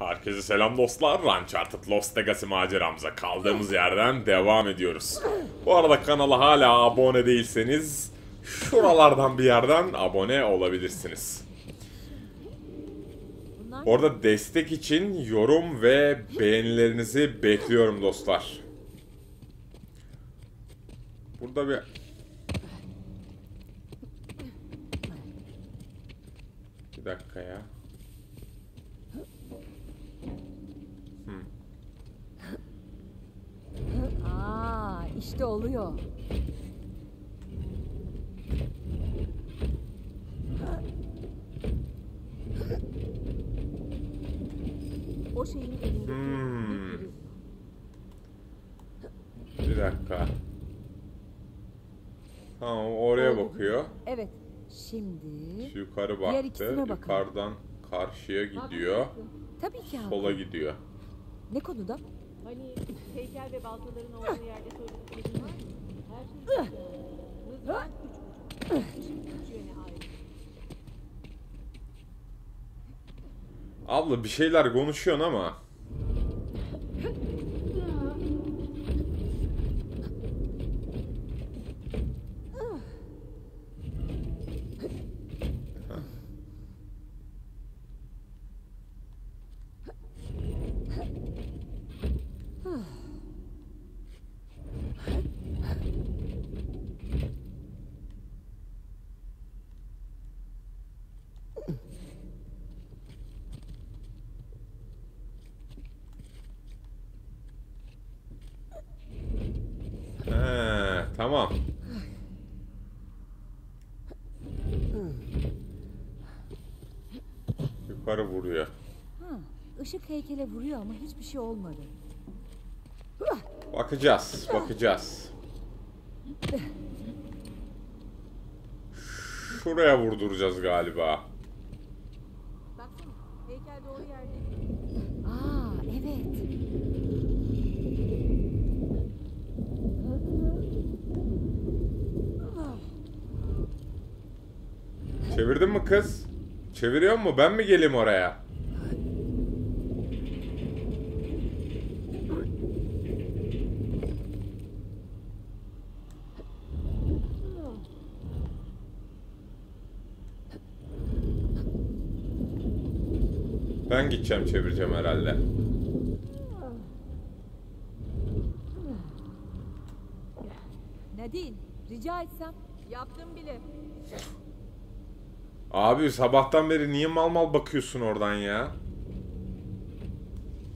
Herkese selam dostlar, Uncharted Lost Legacy maceramıza kaldığımız yerden devam ediyoruz. Bu arada kanala hala abone değilseniz şuralardan bir yerden abone olabilirsiniz. Bu arada destek için yorum ve beğenilerinizi bekliyorum dostlar. Burada bir... Bir dakika ya. İşte oluyor. O şeyin elinde. Bir dakika. Tamam, oraya bakıyor. Evet. Şimdi şu yukarı baktı. Yukarıdan karşıya gidiyor. Tabii ki. Sola gidiyor. Ne konuda? Hani heykel ve baltaların olduğu yerde söylediklerim var. Her şey mızrak 3 yöne ayrı. Abla bir şeyler konuşuyorsun ama. Tamam. Yukarı vuruyor. Işık heykele vuruyor ama hiçbir şey olmadı. Bakacağız, bakacağız. Şuraya vurduracağız galiba. Baksana, heykel doğru yerde. Evet. Çevirdin mi kız? Çeviriyor mu? Ben mi geleyim oraya? Ben gideceğim, çevireceğim herhalde. Nadine, rica etsem yaptım bile. Abi sabahtan beri niye mal bakıyorsun oradan ya?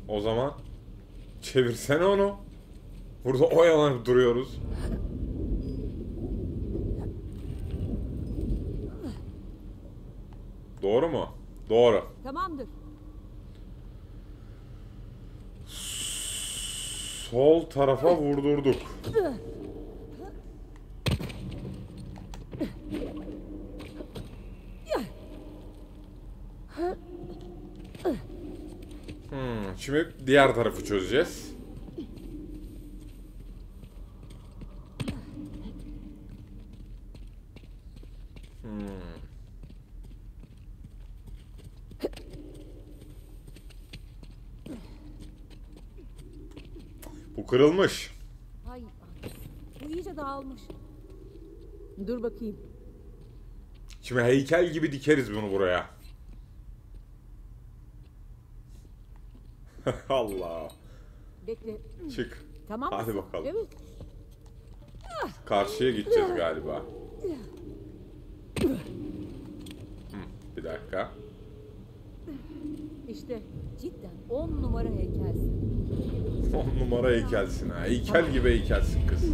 O zaman çevirsene onu. Burada oyalanıp duruyoruz. Doğru mu? Doğru. Tamamdır. Sol tarafa vurdurduk. Şimdi diğer tarafı çözeceğiz. Bu kırılmış. Ay, bu iyice dağılmış. Dur bakayım. Şimdi heykel gibi dikeriz bunu buraya. Allah. Bekle. Çık. Tamam. Hadi bakalım. Evet. Karşıya gideceğiz galiba. Bir dakika. İşte cidden 10 numara heykelsin. 10 numara heykelsin ha. Heykel gibi heykelsin kız.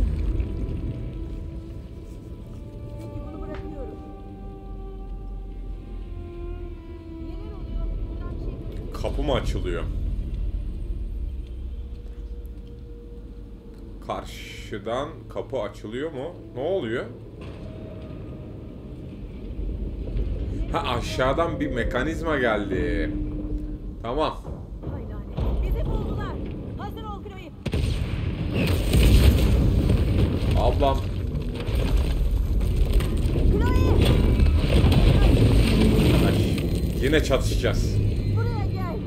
Kapı mı açılıyor? Karşıdan kapı açılıyor mu? Ne oluyor? Ha, aşağıdan bir mekanizma geldi. Tamam. Bizi buldular. Hazır ol Chloe. Ablam. Chloe. Yine çatışacağız. Buraya gel.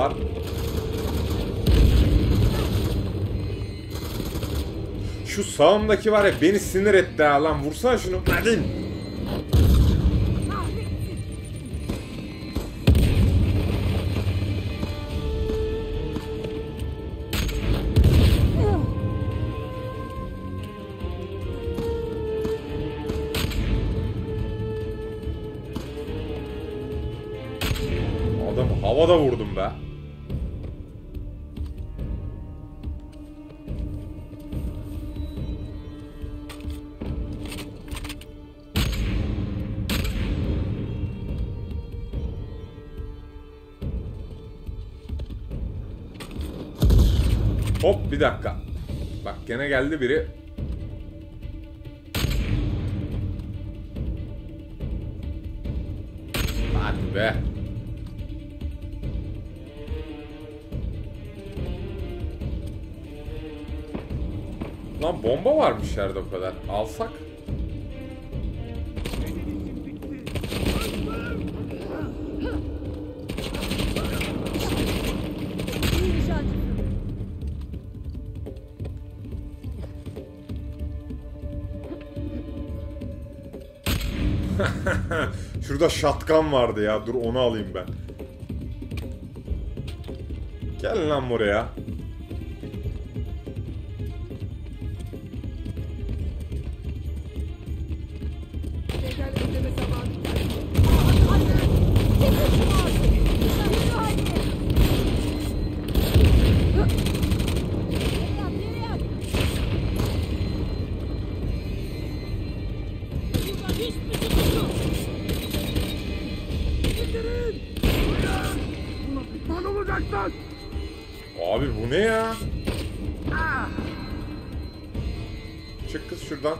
var. Şu sağımdaki var ya, beni sinir etti ha lan. Vursana şunu. Nadine. Adamı havada vurdum be. Hop bir dakika. Bak gene geldi biri. Hadi be. Lan bomba varmış yerde o kadar. Alsak. Şurada şatkan vardı ya. Dur onu alayım ben. Gel lan buraya. Abi bu ne ya? Çık kız şuradan.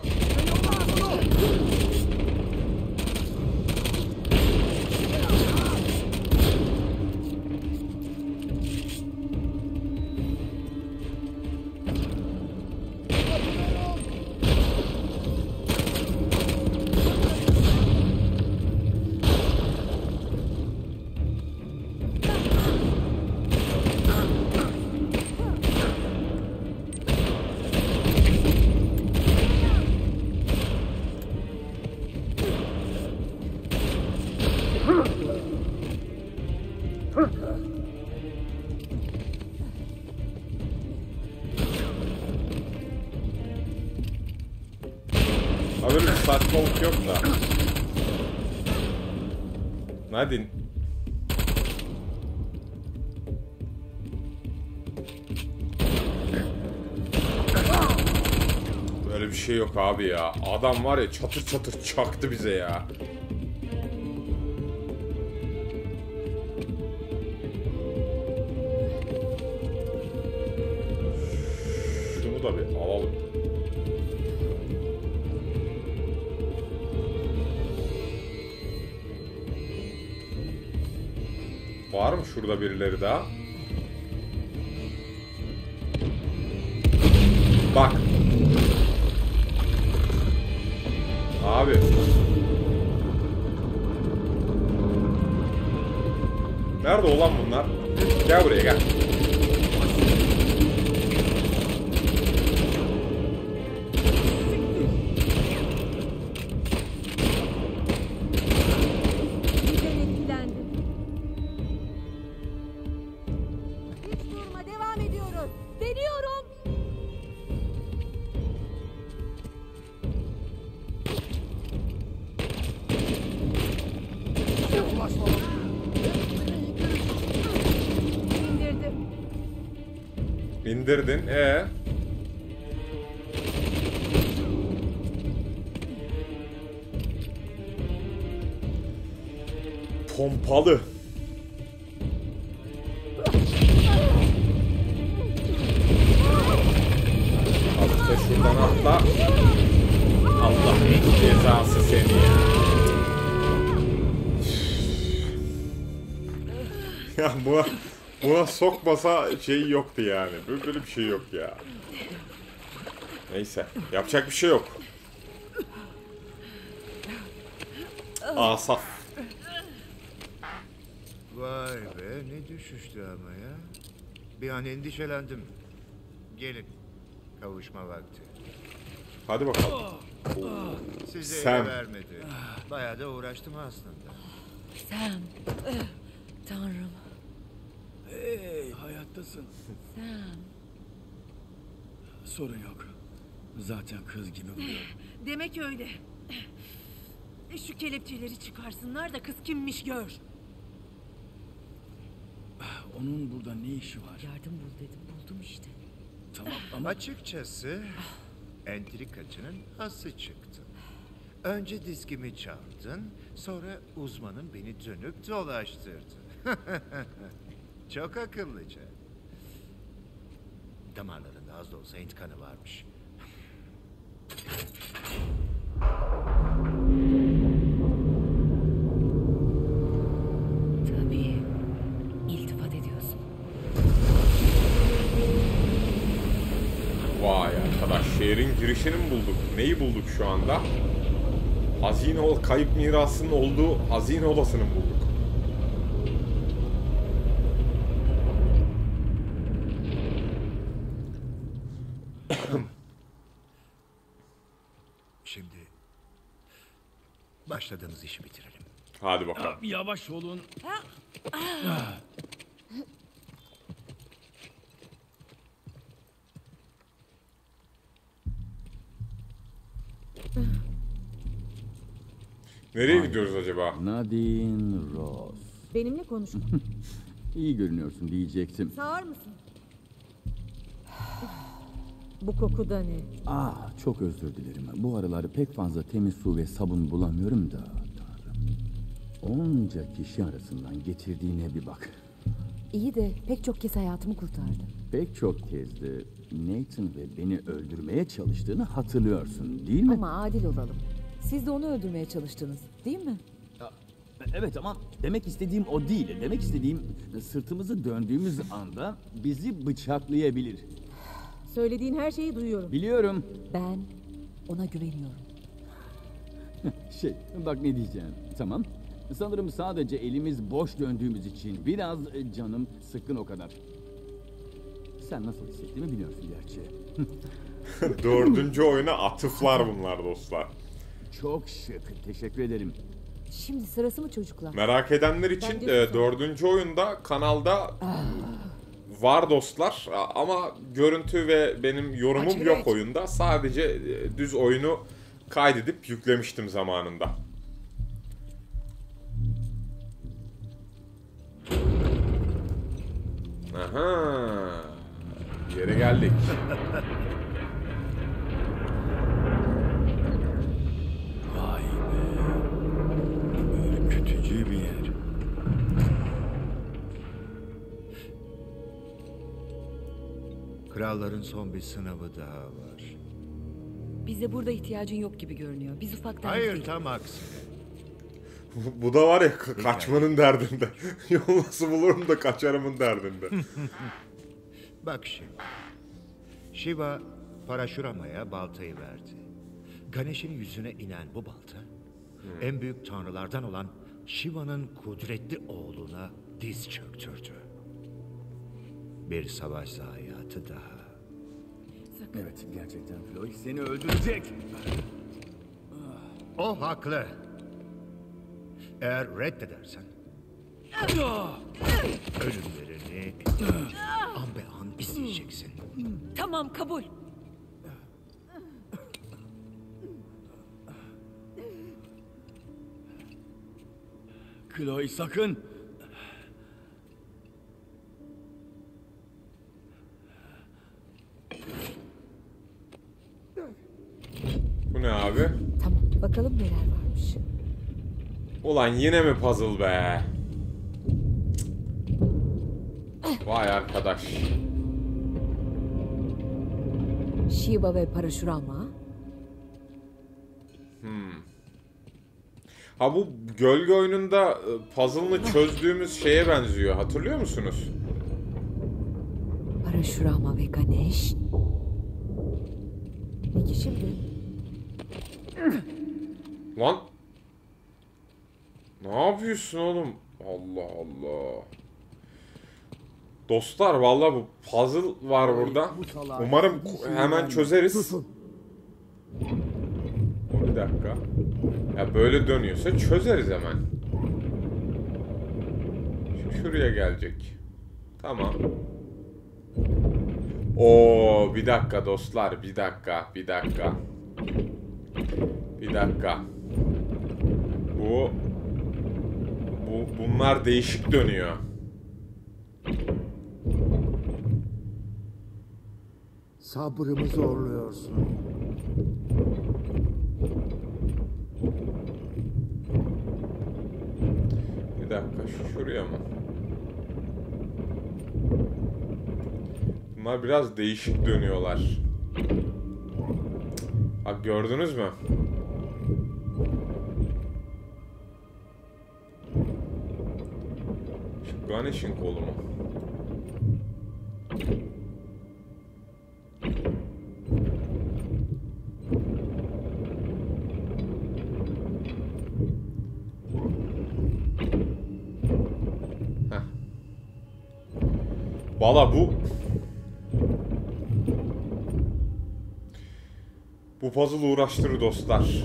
Alırım, saçmalık yok da. Nadine. Böyle bir şey yok abi ya. Adam var ya, çatır çatır çaktı bize ya. Şunu da bir alalım. Var mı şurada birileri daha? Bak. Abi. Nerede olan bunlar? Gel buraya gel. İndirdin. Pompalı. Atla şuradan atla. Allah'ın cezası seni ya. Ya bu... Buna sokmasa şey yoktu yani. Böyle bir şey yok ya. Neyse. Yapacak bir şey yok. Asaf. Vay be, ne düşüştü ama ya. Bir an endişelendim. Gelin, kavuşma vakti. Hadi bakalım. Size Sam vermedi. Bayağı da uğraştım aslında. Sam. Tanrım. Hey, hayattasın. Sam. Sorun yok. Zaten kız gibi buluyorum. Demek öyle. Şu kelepçeleri çıkarsınlar da kız kimmiş gör. Onun burada ne işi var? Yardım bul dedim, buldum işte. Tamam ama... Açıkçası entrikacının hası çıktı. Önce diskimi çaldın, sonra uzmanın beni dönüp dolaştırdı. Çok akıllıca. Damarlarında az da olsa intikanı varmış. Şehrin girişini mi bulduk? Neyi bulduk şu anda? Hazine ol, kayıp mirasının olduğu hazine odasını bulduk. Şimdi başladığımız işi bitirelim. Hadi bakalım. Yavaş olun. Nereye gidiyoruz acaba? Nadine Ross. Benimle konuşma. İyi görünüyorsun diyecektim. Sağır mısın? Bu koku da ne? Ah, çok özür dilerim. Bu aralar pek fazla temiz su ve sabun bulamıyorum da. Tanrım. Onca kişi arasından getirdiğine bir bak. İyi de pek çok kez hayatımı kurtardı. Pek çok kez de Nathan ve beni öldürmeye çalıştığını hatırlıyorsun değil mi? Ama adil olalım. Siz de onu öldürmeye çalıştınız, değil mi? Evet ama demek istediğim o değil. Demek istediğim sırtımızı döndüğümüz anda bizi bıçaklayabilir. Söylediğin her şeyi duyuyorum. Biliyorum. Ben ona güveniyorum. Bak ne diyeceğim. Tamam. Sanırım sadece elimiz boş döndüğümüz için biraz canım sıkkın o kadar. Sen nasıl hissettiğimi biliyorsun gerçi. 4. oyuna atıflar bunlar dostlar. Çok şık. Teşekkür ederim. Şimdi sırası mı çocuklar? Merak edenler için 4. oyunda kanalda var dostlar. Ama görüntü ve benim yorumum yok oyunda. Sadece düz oyunu kaydedip yüklemiştim zamanında. Aha. Yere geldik. Kralların son bir sınavı daha var. Bize burada ihtiyacın yok gibi görünüyor. Biz ufaktan... Hayır, tam aksine. Bu da var ya, kaçmanın derdinde. Yol nasıl bulurum da kaçarımın derdinde. Bak şimdi. Shiva Parashurama'ya baltayı verdi. Ganesh'in yüzüne inen bu balta... en büyük tanrılardan olan Shiva'nın kudretli oğluna diz çöktürdü. Bir savaşla hayatı daha. Sakın. Evet, gerçekten Chloe seni öldürecek. O haklı. Eğer reddedersen ölümlerini an be an isteyeceksin. Tamam, kabul. Chloe sakın. Bu ne abi? Tamam, bakalım neler varmış. Ulan yine mi puzzle be? Vay arkadaş. Shiva ve Parashurama. Ha, bu gölge oyununda puzzle'ını çözdüğümüz şeye benziyor. Hatırlıyor musunuz? Parashurama ve Ganesh. Peki şimdi? Lan. Ne yapıyorsun oğlum? Allah Allah. Dostlar vallahi bu puzzle var burada. Umarım hemen çözeriz. Bir dakika. Ya böyle dönüyorsa çözeriz hemen. Şuraya gelecek. Tamam. Oo, bir dakika dostlar, bir dakika. Bunlar değişik dönüyor. Sabrımı zorluyorsun. Bir dakika, şuraya mı? Bunlar biraz değişik dönüyorlar. Bak gördünüz mü? Şu Ganesh'in kolu mu? Valla bu puzzle uğraştırır dostlar.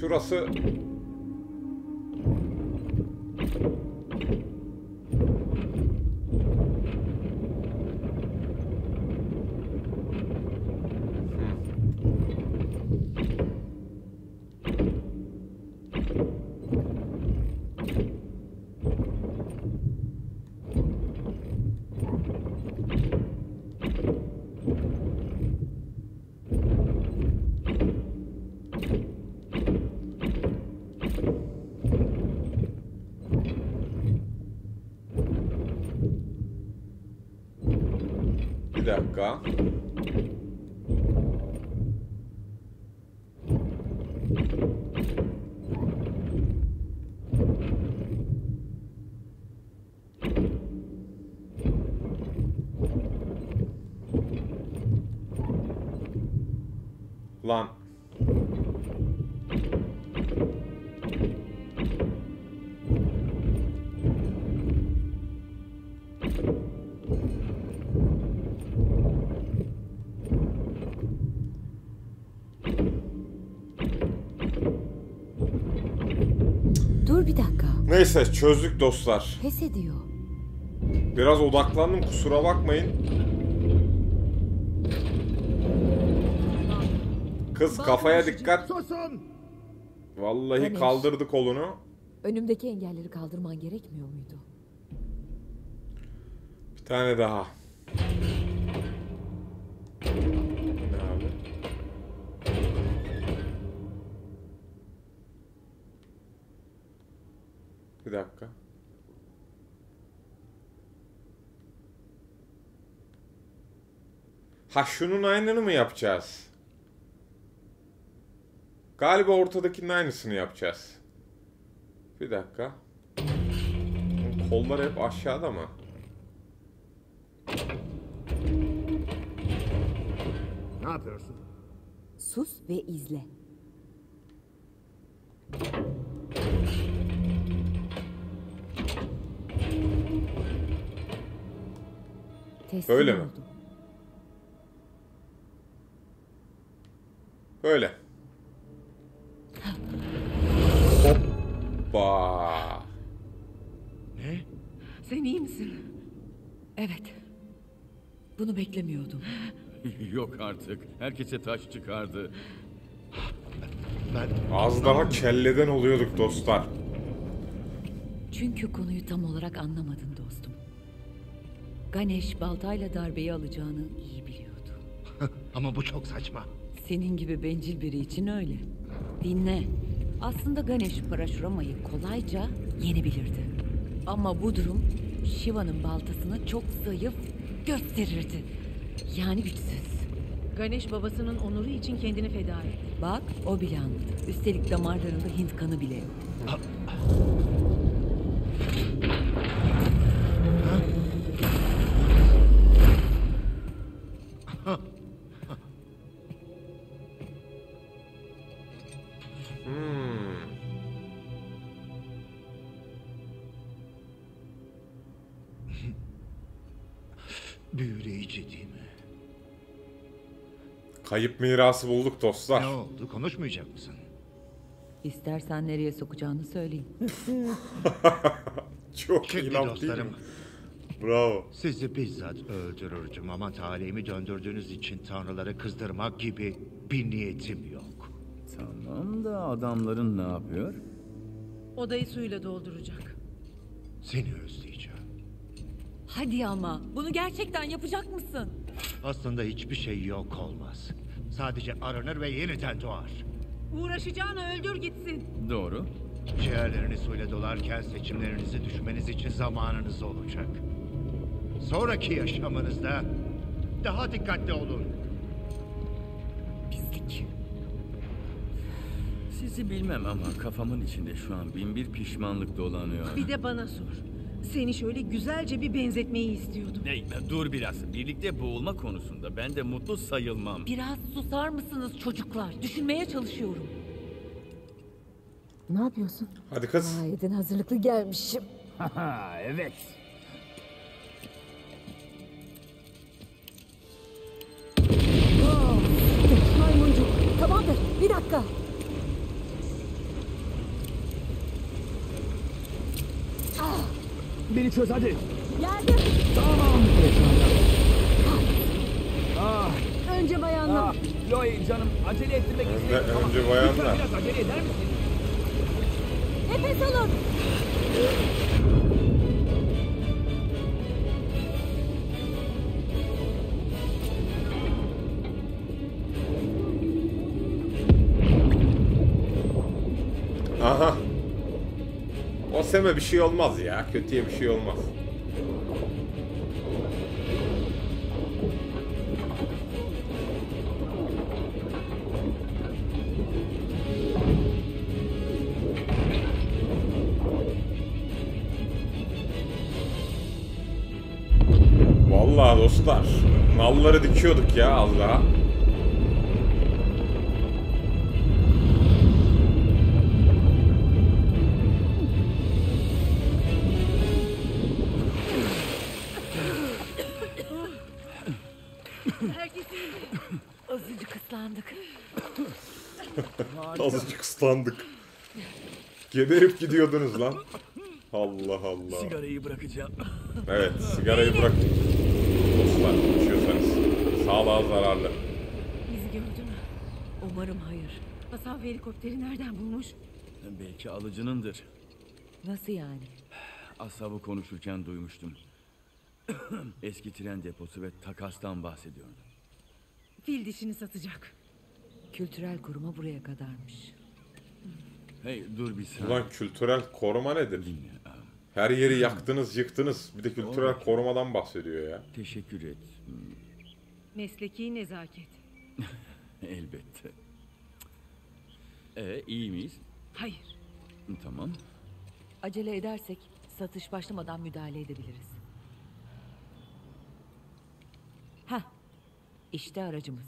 Şurası lan. Dur bir dakika. Neyse çözdük dostlar. Pes ediyor. Biraz odaklandım, kusura bakmayın. Kız kafaya dikkat. Vallahi Ganesh, kaldırdı kolunu. Önümdeki engelleri kaldırman gerekmiyor muydu? Bir tane daha. Bir dakika. Ha, şunun aynını mı yapacağız? Galiba ortadakinin aynısını yapacağız. Bir dakika. Kollar hep aşağıda mı? Ne yapıyorsun? Sus ve izle. Böyle mi? Böyle. Hoppa. Ne? Sen iyi misin? Evet. Bunu beklemiyordum. Yok artık. Herkese taş çıkardı. Az daha kelleden oluyorduk dostlar. Çünkü konuyu tam olarak anlamadın dostum. Ganesh baltayla darbeyi alacağını iyi biliyordu. Ama bu çok saçma. Senin gibi bencil biri için öyle. Dinle. Aslında Ganesh Parashurama'yı kolayca yenebilirdi. Ama bu durum Shiva'nın baltasını çok zayıf gösterirdi. Yani güçsüz. Ganesh babasının onuru için kendini feda etti. Bak o bile anladı. Üstelik damarlarında Hint kanı bile yok. Büyüleyici değil mi? Kayıp mirası bulduk dostlar. Ne oldu? Konuşmayacak mısın? İstersen nereye sokacağını söyleyeyim. Çok inanç değil mi? Bravo. Sizi bizzat öldürürdüm ama talihimi döndürdüğünüz için tanrıları kızdırmak gibi bir niyetim yok. Tamam da adamların ne yapıyor? Odayı suyla dolduracak. Seni özleyeceğim. Hadi ama bunu gerçekten yapacak mısın? Aslında hiçbir şey yok olmaz. Sadece aranır ve yeniden doğar. Uğraşacağını öldür gitsin. Doğru. Ciğerlerini suyla dolarken seçimlerinizi düşmeniz için zamanınız olacak. Sonraki yaşamınızda daha dikkatli olun. Pislik. Sizi bilmem ama kafamın içinde şu an bin bir pişmanlık dolanıyor. Bir de bana sor. Seni şöyle güzelce bir benzetmeyi istiyordum. Ney, dur biraz. Birlikte boğulma konusunda ben de mutlu sayılmam. Biraz susar mısınız çocuklar? Düşünmeye çalışıyorum. Ne yapıyorsun? Hadi kız. Haydi hazırlıklı gelmişim. Evet. Maymuncuk. Tamamdır. Bir dakika. Beni çöz hadi. Geldim. Tamam. Önce bayanlar. Chloe canım acele ettirmek istiyorum. Önce bayanlar. Biraz acele eder misin? Nefes alın. Aha. O seme bir şey olmaz ya. Kötüye bir şey olmaz. Vallahi dostlar, nalları dikiyorduk ya Allah. Azıcık ıslandık. Geberip gidiyordunuz lan. Allah Allah. Sigarayı bırakacağım. Evet, sigarayı bırak. Dostlar, içiyorsanız sağlığa zararlı. Bizi gördü mü? Umarım hayır. Hasan helikopteri nereden bulmuş? Belki alıcınındır. Nasıl yani? Asabı konuşurken duymuştum. Eski tren deposu ve takastan bahsediyordu. Fil dişini satacak. Kültürel koruma buraya kadarmış. Hey dur bir saniye. Ulan kültürel koruma nedir? Her yeri yaktınız, yıktınız. Bir de kültürel korumadan bahsediyor ya. Teşekkür et. Mesleki nezaket. Elbette. İyi miyiz? Hayır. Tamam. Acele edersek satış başlamadan müdahale edebiliriz. Hah. İşte aracımız.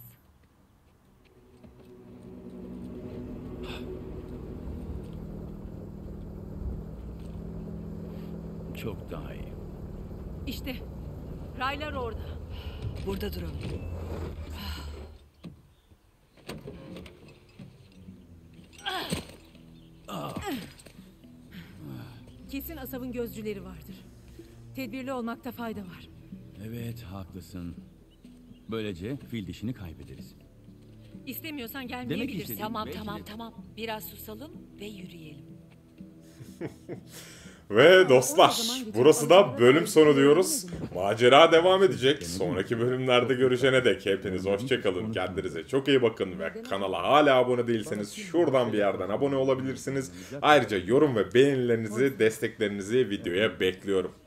Çok daha iyi. İşte raylar orada. Burada duralım. Kesin asabın gözcüleri vardır. Tedbirli olmakta fayda var. Evet haklısın. Böylece fil dişini kaybederiz. İstemiyorsan gelmeyebilirsin. Tamam. Biraz susalım ve yürüyelim. Ve dostlar, burası da bölüm sonu diyoruz. Macera devam edecek. Sonraki bölümlerde görüşene dek hepiniz hoşçakalın. Kendinize çok iyi bakın ve kanala hala abone değilseniz şuradan bir yerden abone olabilirsiniz. Ayrıca yorum ve beğenilerinizi, desteklerinizi videoya bekliyorum.